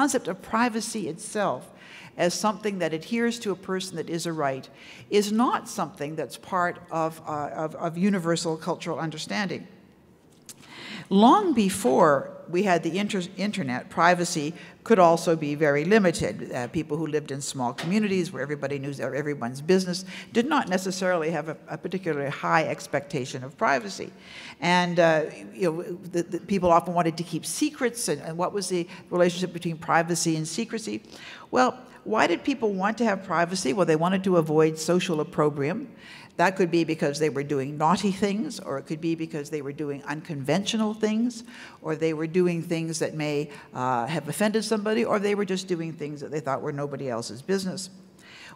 concept of privacy itself as something that adheres to a person that is a right is not something that's part of universal cultural understanding. Long before we had the internet, privacy could also be very limited. People who lived in small communities where everybody knew everyone's business did not necessarily have a particularly high expectation of privacy. And you know, the people often wanted to keep secrets, and what was the relationship between privacy and secrecy? Well, why did people want to have privacy? Well, they wanted to avoid social opprobrium. That could be because they were doing naughty things, or it could be because they were doing unconventional things, or they were doing things that may have offended somebody, or they were just doing things that they thought were nobody else's business.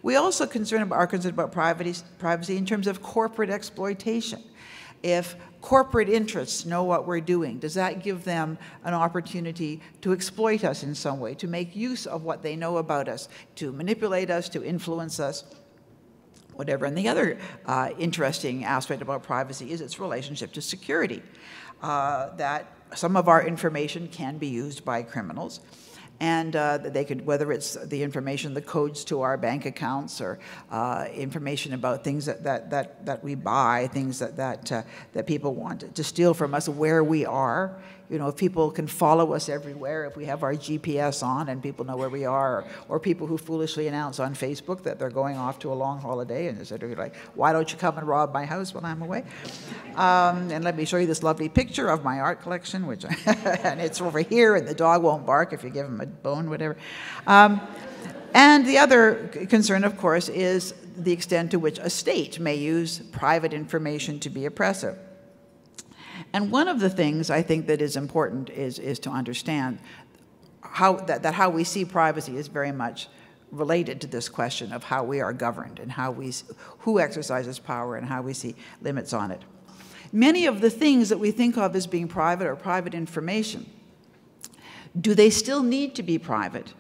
We also are concerned about privacy in terms of corporate exploitation. If corporate interests know what we're doing, does that give them an opportunity to exploit us in some way, to make use of what they know about us, to manipulate us, to influence us? Whatever. And the other interesting aspect about privacy is its relationship to security, that some of our information can be used by criminals, and they could, whether it's the information, the codes to our bank accounts, or information about things that we buy, things that people want to steal from us, where we are. You know, if people can follow us everywhere, if we have our GPS on and people know where we are, or people who foolishly announce on Facebook that they're going off to a long holiday, and they're like, why don't you come and rob my house while I'm away? And let me show you this lovely picture of my art collection, which and it's over here, and the dog won't bark if you give him a bone, whatever. And the other concern, of course, is the extent to which a state may use private information to be oppressive. And one of the things I think that is important is to understand how we see privacy is very much related to this question of how we are governed and who exercises power and how we see limits on it. Many of the things that we think of as being private or private information, do they still need to be private?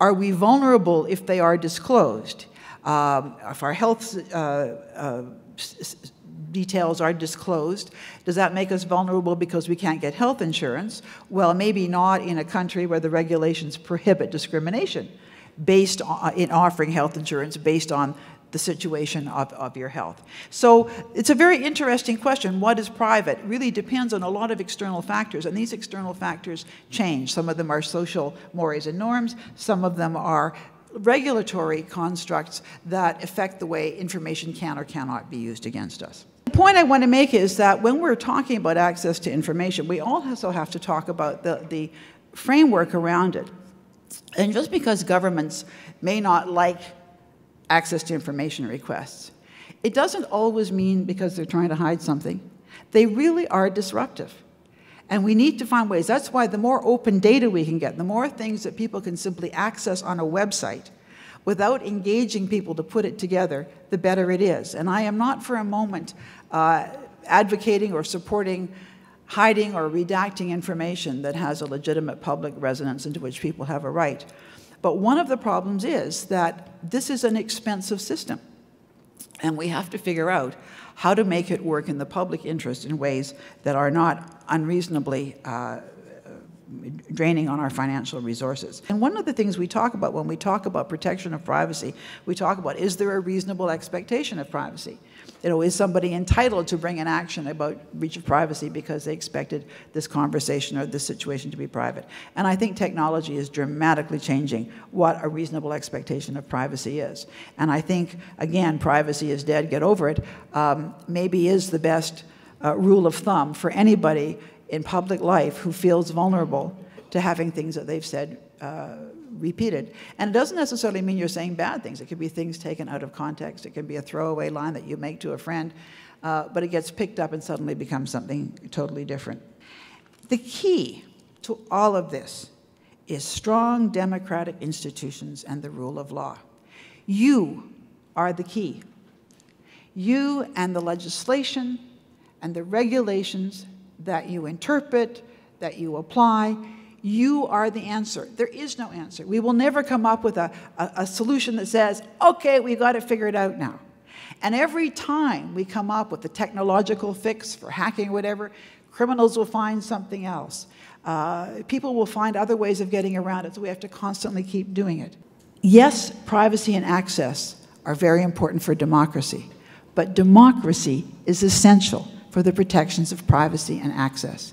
Are we vulnerable if they are disclosed? If our health details are disclosed, does that make us vulnerable because we can't get health insurance? Well, maybe not in a country where the regulations prohibit discrimination based on, in offering health insurance based on the situation of your health. So it's a very interesting question. What is private? It really depends on a lot of external factors, and these external factors change. Some of them are social mores and norms. Some of them are regulatory constructs that affect the way information can or cannot be used against us. The point I want to make is that when we're talking about access to information, we also have to talk about the framework around it. And just because governments may not like access to information requests, it doesn't always mean because they're trying to hide something. They really are disruptive. And we need to find ways. That's why the more open data we can get, the more things that people can simply access on a website without engaging people to put it together, the better it is. And I am not for a moment advocating or supporting hiding or redacting information that has a legitimate public resonance into which people have a right. But one of the problems is that this is an expensive system, and we have to figure out how to make it work in the public interest in ways that are not unreasonably draining on our financial resources. And one of the things we talk about when we talk about protection of privacy, we talk about, is there a reasonable expectation of privacy? You know, is somebody entitled to bring an action about breach of privacy because they expected this conversation or this situation to be private? And I think technology is dramatically changing what a reasonable expectation of privacy is. And I think, again, privacy is dead, get over it, maybe is the best rule of thumb for anybody in public life who feels vulnerable to having things that they've said repeated. And it doesn't necessarily mean you're saying bad things. It could be things taken out of context. It can be a throwaway line that you make to a friend, but it gets picked up and suddenly becomes something totally different. The key to all of this is strong democratic institutions and the rule of law. You are the key. You and the legislation and the regulations that you interpret, that you apply, you are the answer. There is no answer. We will never come up with a solution that says, okay, we've got to figure it out now. And every time we come up with a technological fix for hacking or whatever, criminals will find something else. People will find other ways of getting around it, so we have to constantly keep doing it. Yes, privacy and access are very important for democracy, but democracy is essential for the protections of privacy and access.